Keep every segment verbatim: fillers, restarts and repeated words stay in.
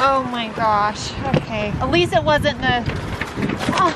Oh my gosh. Okay. At least it wasn't the... Oh.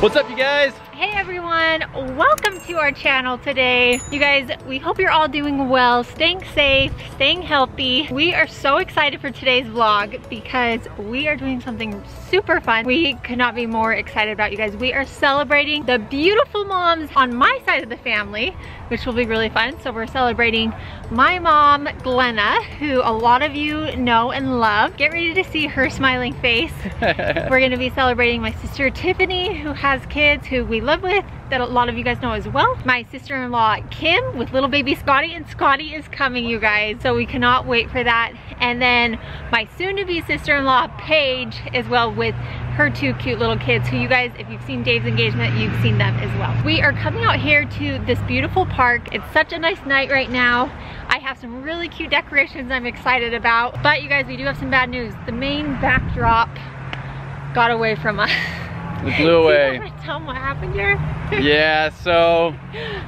What's up, you guys? Hey everyone, welcome to our channel today. You guys, we hope you're all doing well, staying safe, staying healthy. We are so excited for today's vlog because we are doing something super fun. We could not be more excited about, you guys. We are celebrating the beautiful moms on my side of the family, which will be really fun. So we're celebrating my mom, Glenna, who a lot of you know and love. Get ready to see her smiling face. We're gonna be celebrating my sister, Tiffany, who has kids who we live with that a lot of you guys know as well. My sister-in-law, Kim, with little baby Scotty, and Scotty is coming, you guys. So we cannot wait for that. And then my soon-to-be sister-in-law, Paige, as well, with her two cute little kids who, you guys, if you've seen Dave's engagement, you've seen them as well. We are coming out here to this beautiful park. It's such a nice night right now. I have some really cute decorations I'm excited about. But you guys, we do have some bad news. The main backdrop got away from us. It blew away. Do you want to tell them what happened here? Yeah, so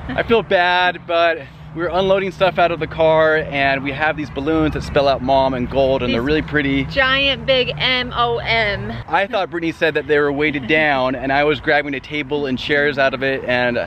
I feel bad, but we were unloading stuff out of the car, and we have these balloons that spell out mom in gold, and these they're really pretty. Giant big M O M. I thought Brittany said that they were weighted down, and I was grabbing a table and chairs out of it, and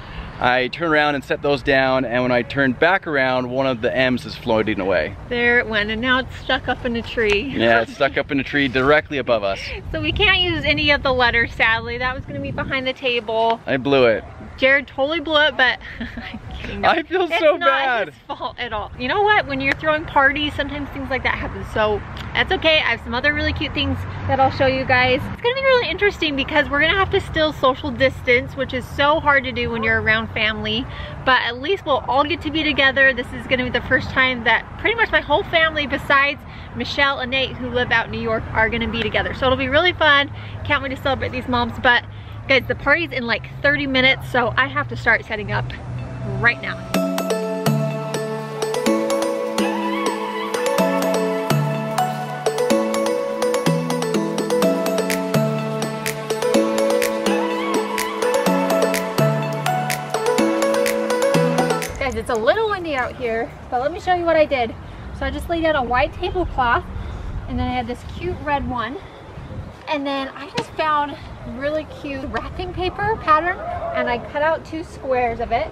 I turned around and set those down, and when I turned back around, one of the M's is floating away. There it went, and now it's stuck up in a tree. Yeah, it's stuck up in a tree directly above us. So we can't use any of the letters, sadly. That was gonna be behind the table. I blew it. Jared totally blew it, but I'm kidding. No, I feel so bad. It's not his fault at all. You know what? When you're throwing parties, sometimes things like that happen. So that's okay. I have some other really cute things that I'll show you guys. It's gonna be really interesting because we're gonna have to still social distance, which is so hard to do when you're around family. But at least we'll all get to be together. This is gonna be the first time that pretty much my whole family, besides Michelle and Nate, who live out in New York, are gonna be together. So it'll be really fun. Can't wait to celebrate these moms. But guys, the party's in like thirty minutes, so I have to start setting up right now. Guys, it's a little windy out here, but let me show you what I did. So I just laid out a white tablecloth, and then I had this cute red one. And then I just found really cute wrapping paper pattern, and I cut out two squares of it,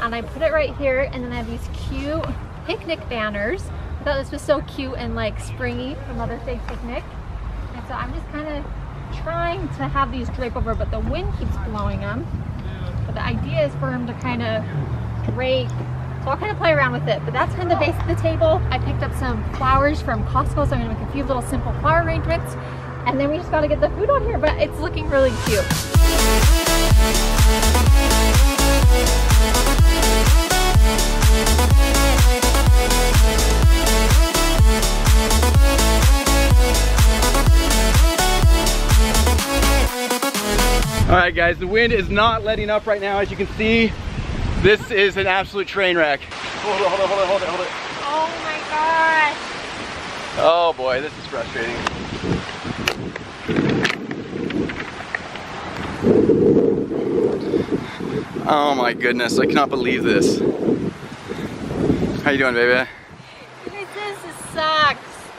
and I put it right here. And then I have these cute picnic banners. I thought this was so cute and like springy for Mother's Day picnic. And so I'm just kind of trying to have these drape over, but the wind keeps blowing them. But the idea is for them to kind of drape. So I'll kind of play around with it, but that's kind of the base of the table. I picked up some flowers from Costco, so I'm gonna make a few little simple flower arrangements. And then we just gotta get the food on here, but it's looking really cute. All right guys, the wind is not letting up right now. As you can see, this is an absolute train wreck. Hold it, hold it, hold it, hold it, hold it. Oh my gosh. Oh boy, this is frustrating. Oh my goodness, I cannot believe this. How you doing, baby? This sucks.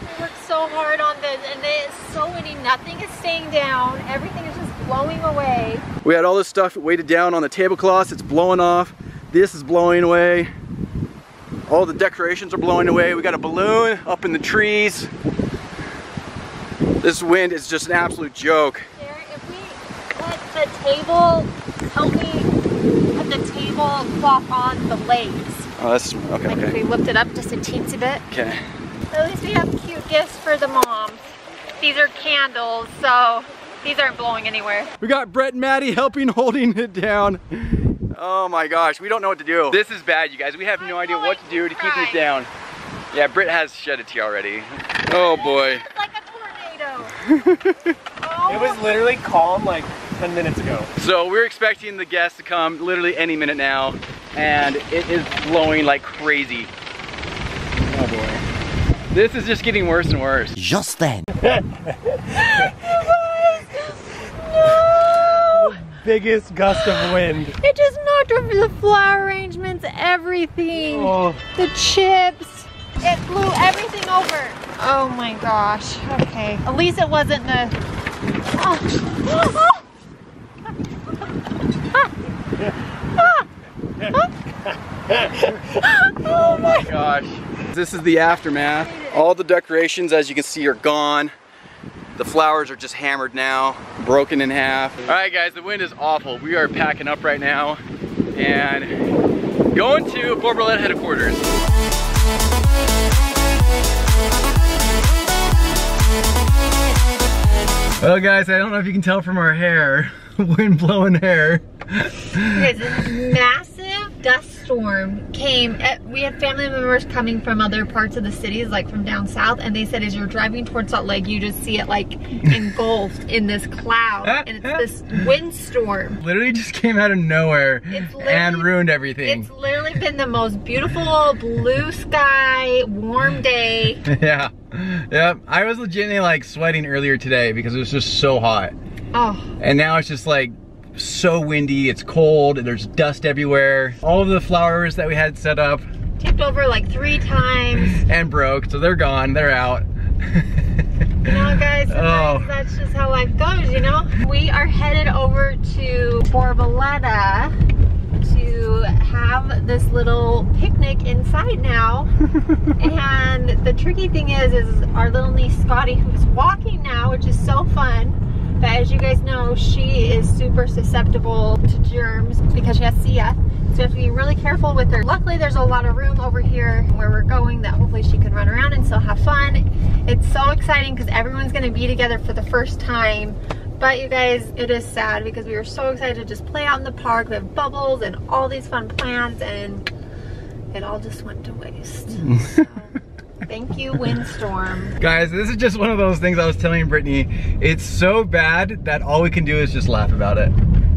I worked so hard on this, and it's so windy. Nothing is staying down. Everything is just blowing away. We had all this stuff weighted down on the tablecloths. It's blowing off. This is blowing away. All the decorations are blowing away. We got a balloon up in the trees. This wind is just an absolute joke. Jared, if we put the table, help me put the tablecloth on the legs. Oh, that's, okay, like okay. If we whipped it up just a teensy bit. Okay. At least we have cute gifts for the moms. These are candles, so these aren't blowing anywhere. We got Brett and Maddie helping holding it down. Oh my gosh, we don't know what to do. This is bad, you guys. We have no idea what to do to keep these down. Yeah, Britt has shed a tear already. Oh boy. It's like a tornado. Oh. It was literally calm like ten minutes ago. So we're expecting the guests to come literally any minute now, and it is blowing like crazy. Oh boy. This is just getting worse and worse. Just then. You guys, no! biggest gust of wind. It just knocked over the flower arrangements, everything. Oh. The chips. It blew everything over. Oh my gosh. Okay. At least it wasn't the... Oh. Oh my gosh. This is the aftermath. All the decorations, as you can see, are gone. The flowers are just hammered now, broken in half. All right guys, the wind is awful. We are packing up right now and going to Borboletta headquarters. Well guys, I don't know if you can tell from our hair, wind blowing hair. It's a massive dust storm came. At, we had family members coming from other parts of the cities, like from down south, and they said as you're driving towards Salt Lake, you just see it like engulfed in this cloud, and it's this windstorm. Literally just came out of nowhere and ruined everything. It's literally been the most beautiful blue sky, warm day. Yeah, yep. I was legitimately like sweating earlier today because it was just so hot. Oh. And now it's just like so windy, it's cold, and there's dust everywhere. All of the flowers that we had set up tipped over like three times and broke, so they're gone, they're out. You know guys, oh. That's just how life goes, you know? We are headed over to Borboletta to have this little picnic inside now. And the tricky thing is, is our little niece Scotty, who's walking now, which is so fun. But as you guys know, she is super susceptible to germs because she has C F. So we have to be really careful with her. Luckily, there's a lot of room over here where we're going that hopefully she can run around and still have fun. It's so exciting because everyone's going to be together for the first time. But you guys, it is sad because we were so excited to just play out in the park. We have bubbles and all these fun plans, and it all just went to waste. So. Thank you, windstorm. Guys, this is just one of those things I was telling Brittany. It's so bad that all we can do is just laugh about it.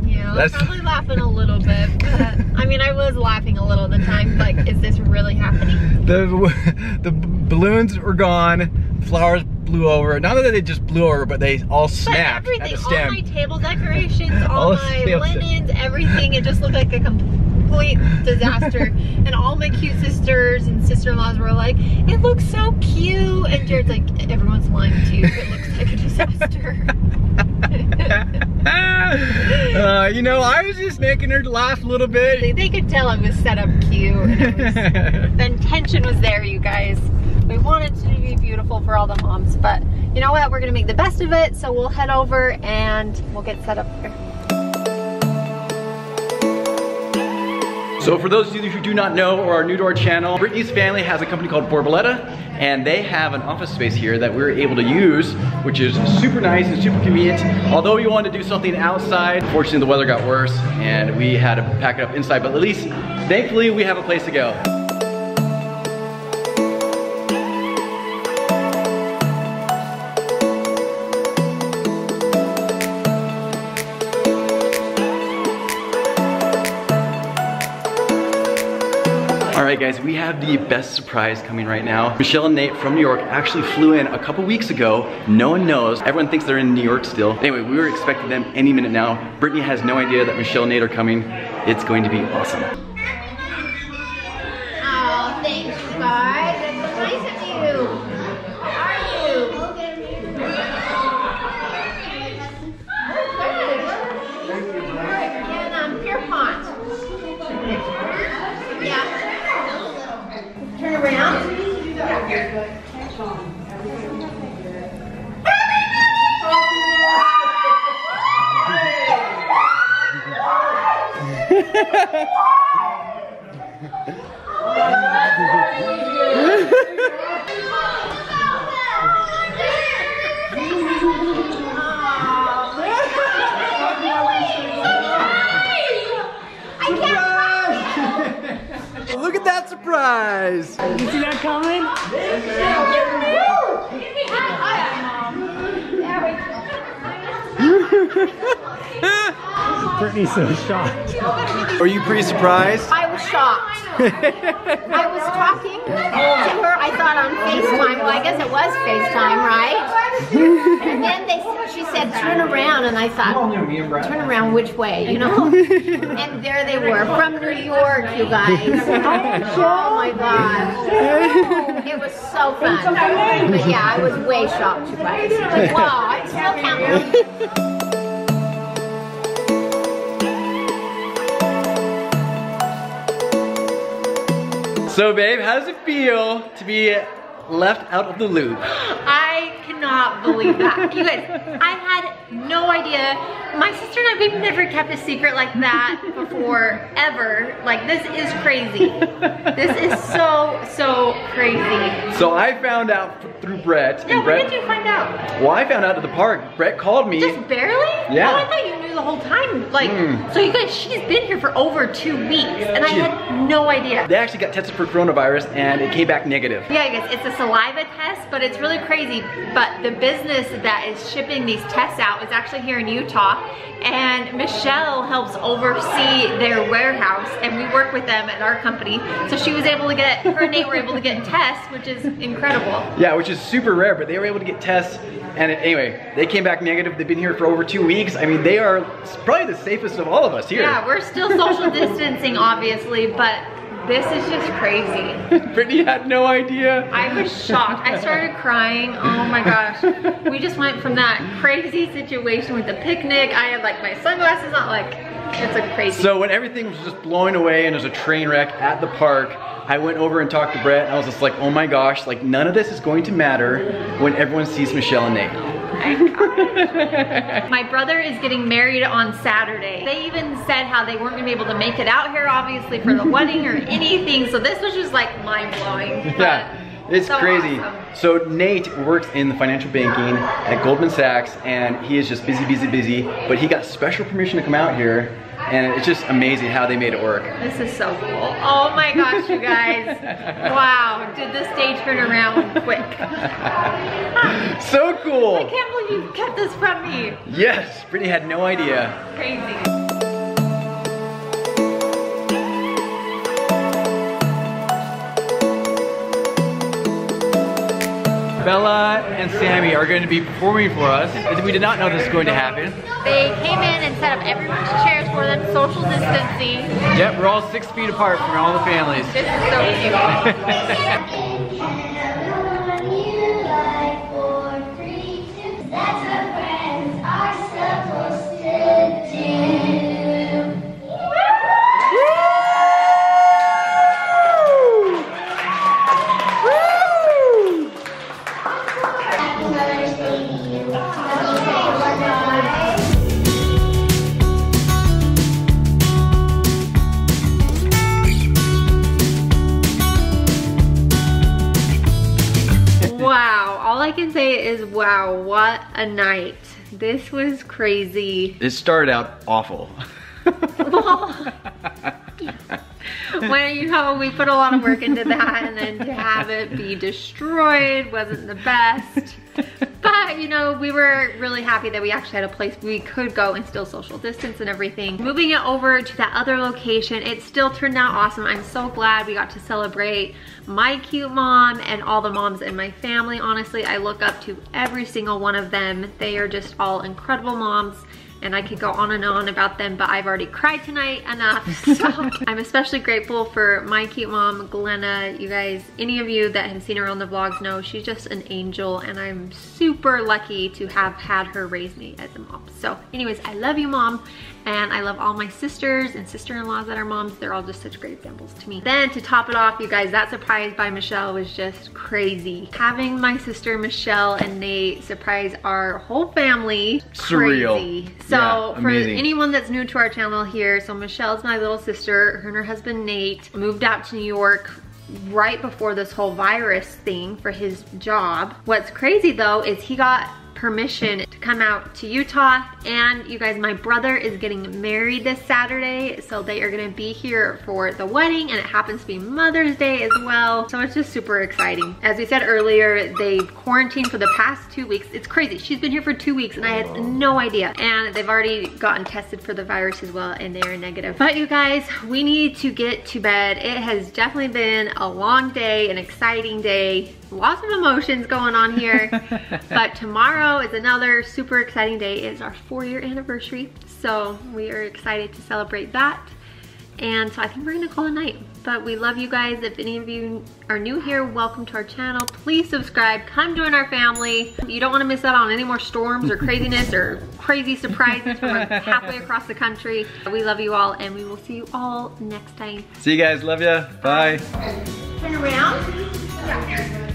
Yeah, that's probably laughing a little bit. But, I mean, I was laughing a little at the time. Like, is this really happening? The, the balloons were gone. Flowers blew over. Not that they just blew over, but they all snapped but everything, at the stem. All my table decorations, all, all my linens, everything. It just looked like a complete... complete disaster. And all my cute sisters and sister-in-laws were like, it looks so cute, and Jared's like, everyone's lying to you, it looks like a disaster. uh, you know, I was just making her laugh a little bit. They, they could tell I was set up cute, and was, the intention was there, you guys. We wanted to be beautiful for all the moms, but you know what, we're gonna make the best of it, so we'll head over and we'll get set up here. So for those of you who do not know or are new to our channel, Brittany's family has a company called Borboletta, and they have an office space here that we're able to use, which is super nice and super convenient. Although we wanted to do something outside, fortunately the weather got worse and we had to pack it up inside, but at least, thankfully, we have a place to go. Alright guys, we have the best surprise coming right now. Michelle and Nate from New York actually flew in a couple weeks ago. No one knows. Everyone thinks they're in New York still. Anyway, we were expecting them any minute now. Brittany has no idea that Michelle and Nate are coming. It's going to be awesome. Oh, thanks guys. That's so nice of you. How are you? Good. And um, Pierpont. Around. Yeah. Look at that surprise! You see that coming? Brittany's so shocked. Are you pretty surprised? I was shocked. I was talking to her, I thought on FaceTime, well I guess it was FaceTime, right? And then they, she said turn around, and I thought, turn around which way, you know? And there they were, from New York, you guys. Oh my gosh. It was so fun. But yeah, I was way shocked, you guys. Like, wow, I still can't believe it. So babe, how does it feel to be left out of the loop? I cannot believe that. You guys, I had no idea. My sister and I, we've never kept a secret like that before, ever. Like, this is crazy. This is so, so crazy. So I found out through Brett. Yeah, where did you find out? Well, I found out at the park. Brett called me. Just barely? Yeah. Oh, I thought you knew the whole time. Like, mm. So you guys, she's been here for over two weeks, and she, I had no idea. They actually got tested for coronavirus, and it came back negative. Yeah, you guys, it's a saliva test, but it's really crazy. But the business that is shipping these tests out is actually here in Utah. And Michelle helps oversee their warehouse, and we work with them at our company. So she was able to get, her and Nate were able to get tests, which is incredible. Yeah, which is super rare, but they were able to get tests. And anyway, they came back negative. They've been here for over two weeks. I mean, they are probably the safest of all of us here. Yeah, we're still social distancing, obviously, but this is just crazy. Brittany had no idea. I was shocked. I started crying. Oh my gosh. We just went from that crazy situation with the picnic. I had like my sunglasses on, like it's a crazy. So when everything was just blowing away and there's a train wreck at the park, I went over and talked to Brett, and I was just like, oh my gosh, like none of this is going to matter when everyone sees Michelle and Nate. My brother is getting married on Saturday. They even said how they weren't gonna be able to make it out here, obviously, for the wedding or anything. So this was just like mind blowing. Yeah. It's so crazy. Awesome. So Nate works in the financial banking at Goldman Sachs, and he is just busy, busy, busy. But he got special permission to come out here, and it's just amazing how they made it work. This is so cool. Oh my gosh, you guys. Wow, did this day turn around quick. So cool. I can't believe you kept this from me. Yes, Brittany had no idea. Wow, crazy. Bella and Sammy are going to be performing for us. We did not know this was going to happen. They came in and set up everyone's chairs for them, social distancing. Yep, we're all six feet apart from all the families. This is so cute. That's what friends are supposed to do. All I can say is, wow, what a night. This was crazy. It started out awful. Well, when you know we put a lot of work into that, and then to have it be destroyed wasn't the best. But, you know, we were really happy that we actually had a place we could go and still social distance and everything. Moving it over to that other location, it still turned out awesome. I'm so glad we got to celebrate my cute mom and all the moms in my family. Honestly, I look up to every single one of them. They are just all incredible moms. And I could go on and on about them, but I've already cried tonight enough, so. I'm especially grateful for my cute mom, Glenna. You guys, any of you that have seen her on the vlogs know she's just an angel, and I'm super lucky to have had her raise me as a mom. So anyways, I love you, Mom, and I love all my sisters and sister-in-laws that are moms. They're all just such great examples to me. Then to top it off, you guys, that surprise by Michelle was just crazy. Having my sister Michelle and Nate surprise our whole family, surreal. Crazy. So yeah, for amazing. Anyone that's new to our channel here, so Michelle's my little sister. Her and her husband Nate moved out to New York right before this whole virus thing for his job. What's crazy though is he got permission to come out to Utah. And you guys, my brother is getting married this Saturday, so they are gonna be here for the wedding, and it happens to be Mother's Day as well. So it's just super exciting. As we said earlier, they've quarantined for the past two weeks. It's crazy. She's been here for two weeks and I had no idea. And they've already gotten tested for the virus as well, and they are negative. But you guys, we need to get to bed. It has definitely been a long day, an exciting day. Lots of emotions going on here. But tomorrow is another super exciting day. It's our four year anniversary. So we are excited to celebrate that. And so I think we're gonna call it a night. But we love you guys. If any of you are new here, welcome to our channel. Please subscribe, come join our family. You don't wanna miss out on any more storms or craziness or crazy surprises from halfway across the country. We love you all, and we will see you all next time. See you guys, love ya, bye. Turn around. Yeah.